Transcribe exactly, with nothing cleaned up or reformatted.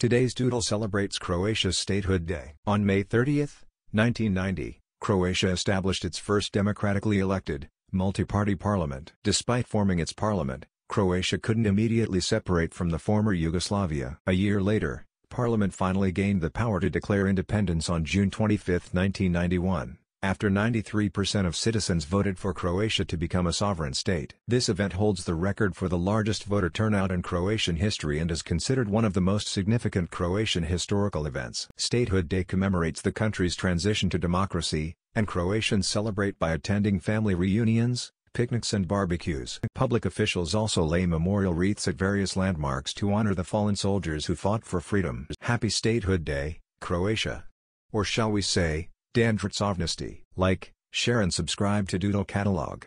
Today's Doodle celebrates Croatia's Statehood Day. On May thirtieth, nineteen ninety, Croatia established its first democratically elected, multi-party parliament. Despite forming its parliament, Croatia couldn't immediately separate from the former Yugoslavia. A year later, Parliament finally gained the power to declare independence on June twenty-fifth, nineteen ninety-one, after ninety-three percent of citizens voted for Croatia to become a sovereign state. This event holds the record for the largest voter turnout in Croatian history and is considered one of the most significant Croatian historical events. Statehood Day commemorates the country's transition to democracy, and Croatians celebrate by attending family reunions, picnics and barbecues. Public officials also lay memorial wreaths at various landmarks to honor the fallen soldiers who fought for freedom. Happy Statehood Day, Croatia! Or shall we say, Dan državnosti. Like, share and subscribe to Doodle Catalog.